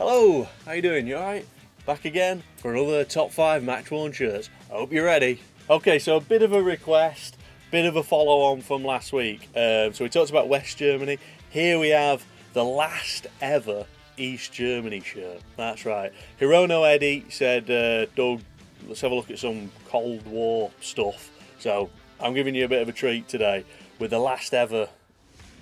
Hello, how you doing? You alright? Back again for another top 5 match worn shirts. I hope you're ready. Okay, so a bit of a request, bit of a follow on from last week. So we talked about West Germany. Here we have the last ever East Germany shirt. That's right. Hirono Eddie said, Doug, let's have a look at some Cold War stuff. So I'm giving you a bit of a treat today with the last ever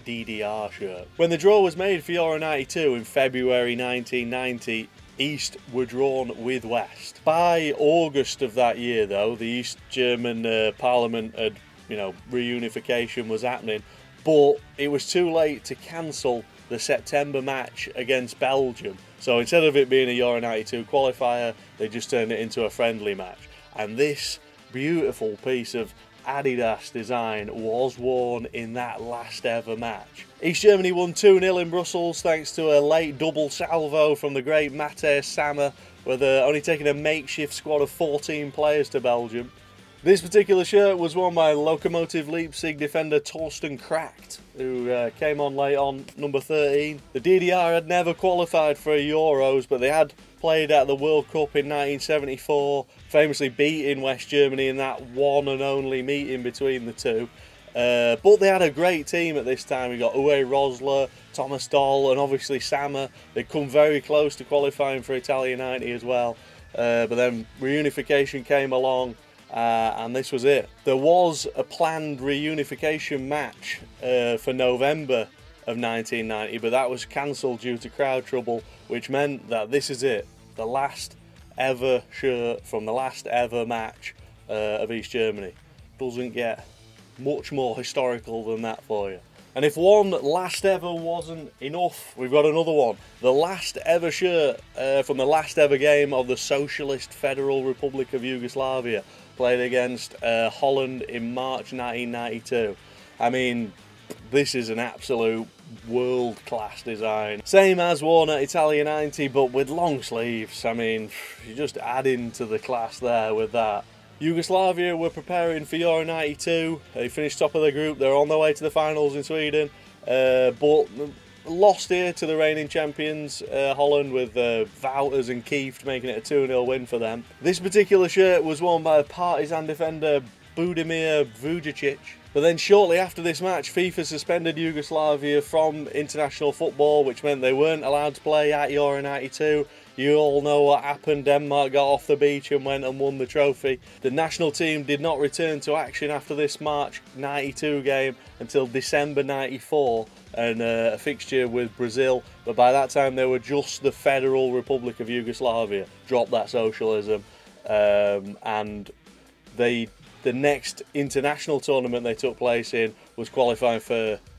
DDR shirt. When the draw was made for Euro 92 in February 1990, East were drawn with West. By August of that year though, the East German Parliament had, reunification was happening, but it was too late to cancel the September match against Belgium. So instead of it being a Euro 92 qualifier, they just turned it into a friendly match. And this beautiful piece of Adidas design was worn in that last ever match. East Germany won 2-0 in Brussels thanks to a late double salvo from the great Matthias Sammer, with only taking a makeshift squad of 14 players to Belgium. This particular shirt was worn by Lokomotive Leipzig defender Torsten Kracht, who came on late on, number 13. The DDR had never qualified for Euros, but they had played at the World Cup in 1974, famously beating West Germany in that one and only meeting between the two. But they had a great team at this time. We got Uwe Rosler, Thomas Doll, and obviously Sammer. They'd come very close to qualifying for Italia 90 as well. But then reunification came along, and this was it. There was a planned reunification match for November of 1990, but that was cancelled due to crowd trouble, which meant that this is it, the last ever shirt from the last ever match of East Germany. Doesn't get much more historical than that for you. And if one last ever wasn't enough, we've got another one. The last ever shirt from the last ever game of the Socialist Federal Republic of Yugoslavia, played against Holland in March 1992. I mean, this is an absolute world-class design. Same as worn at Italia 90, but with long sleeves. I mean, you're just adding to the class there with that. Yugoslavia were preparing for Euro 92, they finished top of their group, they're on their way to the finals in Sweden, but lost here to the reigning champions Holland, with Wouters and Kieft making it a 2-0 win for them. This particular shirt was worn by Partizan defender Budimir Vujačić, but then shortly after this match FIFA suspended Yugoslavia from international football, which meant they weren't allowed to play at Euro 92. You all know what happened. Denmark got off the beach and went and won the trophy. The national team did not return to action after this March 92 game until December 94 and a fixture with Brazil, but by that time they were just the Federal Republic of Yugoslavia. Drop that socialism. And the next international tournament they took place in was qualifying for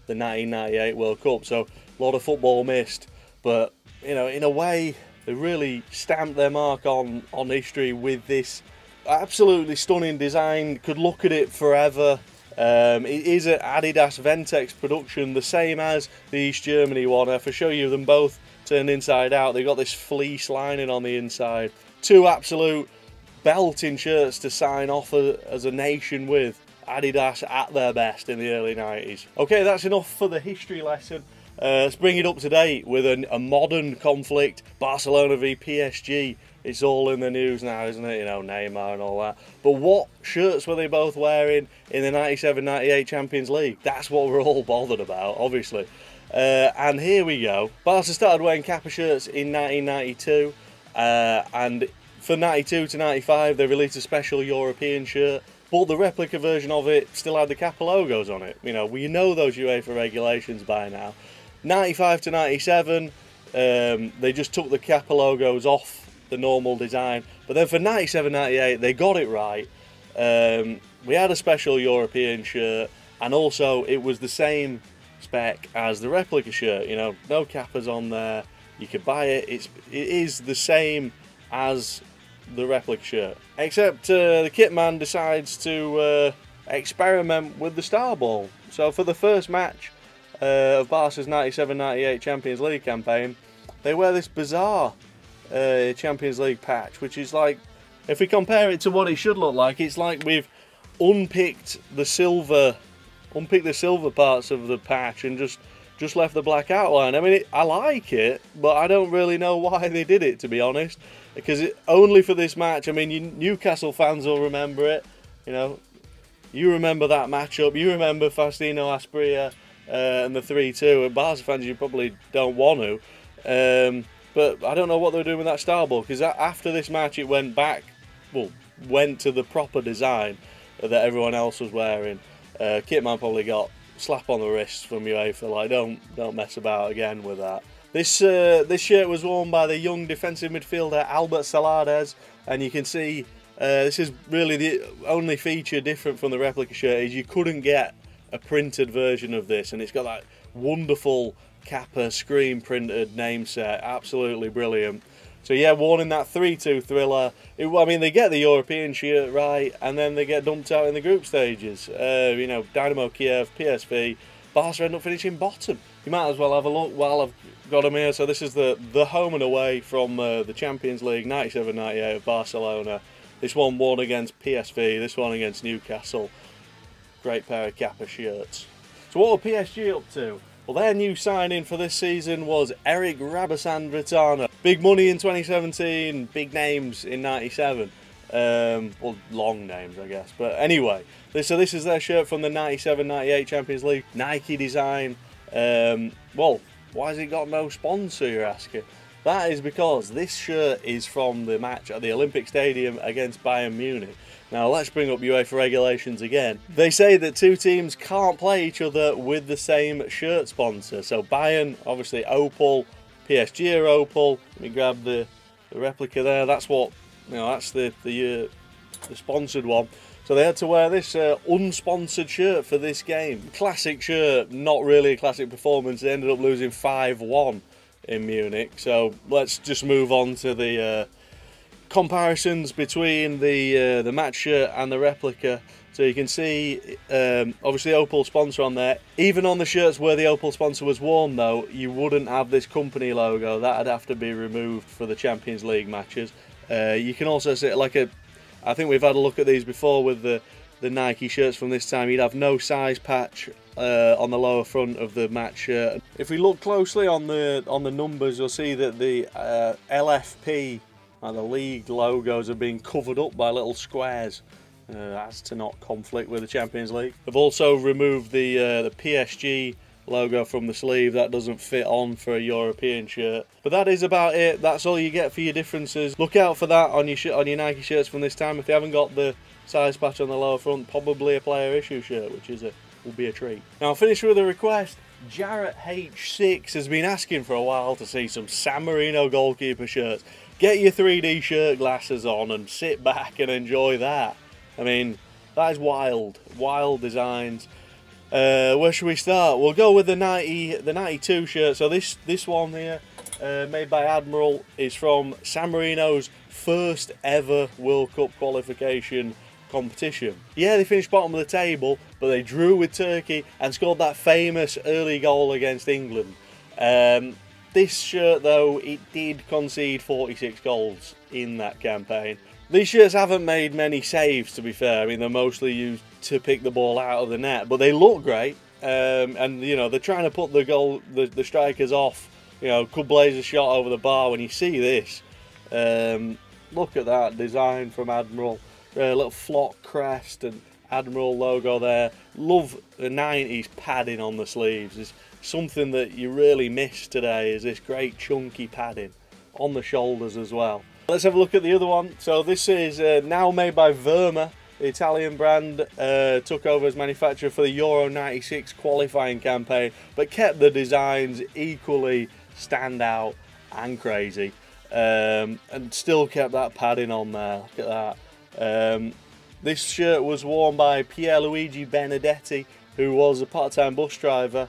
the 1998 World Cup, so a lot of football missed, but in a way, they really stamped their mark on history with this absolutely stunning design. Could look at it forever. It is an Adidas Ventex production, the same as the East Germany one. If I show you them both turned inside out, they've got this fleece lining on the inside. Two absolute belting shirts to sign off as a nation with. Adidas at their best in the early 90s. Okay, that's enough for the history lesson. Let's bring it up to date with a modern conflict, Barcelona v PSG. It's all in the news now, isn't it? Neymar and all that. But what shirts were they both wearing in the 97-98 Champions League? That's what we're all bothered about, obviously. And here we go. Barca started wearing Kappa shirts in 1992, and for 92 to 95 they released a special European shirt. But the replica version of it still had the Kappa logos on it. We know those UEFA regulations by now. 95 to 97, they just took the Kappa logos off the normal design. But then for 97-98, they got it right. We had a special European shirt, and also it was the same spec as the replica shirt. No Kappas on there. You could buy it. It is the same as the replica shirt, except the kit man decides to experiment with the star ball. So for the first match of Barca's 97-98 Champions League campaign, they wear this bizarre Champions League patch, which is like, if we compare it to what it should look like, it's like we've unpicked the silver parts of the patch and just just left the black outline. I mean, I like it, but I don't really know why they did it, to be honest. Because only for this match. I mean, Newcastle fans will remember it. You know, you remember that matchup. You remember Faustino Asprilla and the 3-2. And Barca fans, you probably don't want to. But I don't know what they were doing with that style ball. Because after this match, it went back. Well, went to the proper design that everyone else was wearing. Kitman probably got slap on the wrists from UEFA, like don't mess about again with that. This shirt was worn by the young defensive midfielder Albert Salades, and you can see this is really the only feature different from the replica shirt is you couldn't get a printed version of this, and it's got that wonderful Kappa screen printed name set, absolutely brilliant. So yeah, worn in that 3-2 thriller. I mean, they get the European shirt right, and then they get dumped out in the group stages. You know, Dynamo Kiev, PSV, Barca end up finishing bottom. You might as well have a look while I've got them here. So this is the home and away from the Champions League, 97-98 of Barcelona. This one worn against PSV, this one against Newcastle. Great pair of Kappa shirts. So what are PSG up to? Well, their new signing for this season was Eric Rabasandritana. Big money in 2017, big names in 97. Well, long names, I guess. But anyway, so this is their shirt from the 97-98 Champions League. Nike design. Well, why has it got no sponsor, you're asking? That is because this shirt is from the match at the Olympic Stadium against Bayern Munich. Now, let's bring up UEFA regulations again. They say that two teams can't play each other with the same shirt sponsor. So Bayern, obviously Opel, PSG are Opel. Let me grab the replica there. That's what, you know, that's the sponsored one. So they had to wear this unsponsored shirt for this game. Classic shirt, not really a classic performance. They ended up losing 5-1 in Munich. So let's just move on to the comparisons between the match shirt and the replica. So you can see obviously Opel sponsor on there. Even on the shirts where the Opel sponsor was worn though, you wouldn't have this company logo. That'd have to be removed for the Champions League matches. You can also see, like, I think we've had a look at these before with the Nike shirts from this time. You'd have no size patch on the lower front of the match shirt. If we look closely on the numbers, you'll see that the LFP, and the league logos are being covered up by little squares as to not conflict with the Champions League. They've also removed the PSG logo from the sleeve. That doesn't fit on for a European shirt. But that is about it. That's all you get for your differences. Look out for that on your Nike shirts from this time. If they haven't got the size patch on the lower front, probably a player issue shirt, which is will be a treat. Now I'll finish with a request. Jarrett H6 has been asking for a while to see some San Marino goalkeeper shirts. Get your 3D shirt glasses on and sit back and enjoy that. I mean, that is wild, wild designs. Where should we start? We'll go with the 92 shirt. So this one here, made by Admiral, is from San Marino's first ever World Cup qualification competition. Yeah, they finished bottom of the table, but they drew with Turkey and scored that famous early goal against England. This shirt though, it did concede 46 goals in that campaign. These shirts haven't made many saves, to be fair. I mean, they're mostly used to pick the ball out of the net, but they look great. And you know, they're trying to put the strikers off. You know, could blaze a shot over the bar when you see this. Look at that design from Admiral. Little flock crest and Admiral logo there. Love the 90s padding on the sleeves. It's something that you really miss today, is this great chunky padding on the shoulders as well. Let's have a look at the other one. So this is now made by Verma, the Italian brand. Took over as manufacturer for the Euro 96 qualifying campaign, but kept the designs equally standout and crazy, and still kept that padding on there. Look at that. This shirt was worn by Pierluigi Benedetti, who was a part-time bus driver.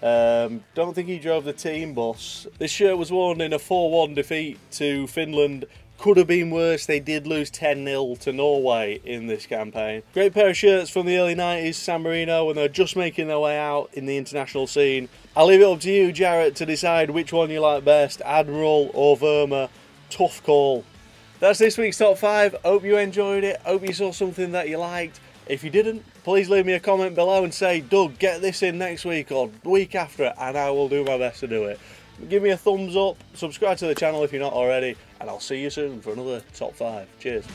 Don't think he drove the team bus. This shirt was worn in a 4-1 defeat to Finland. Could have been worse. They did lose 10-0 to Norway in this campaign. Great pair of shirts from the early 90s, San Marino, when they're just making their way out in the international scene. I'll leave it up to you, Jarrett, to decide which one you like best, Admiral or Verma. Tough call. That's this week's top 5. Hope you enjoyed it. Hope you saw something that you liked. If you didn't, please leave me a comment below and say, Doug, get this in next week or week after it, and I will do my best to do it. Give me a thumbs up, subscribe to the channel if you're not already, and I'll see you soon for another Top 5. Cheers.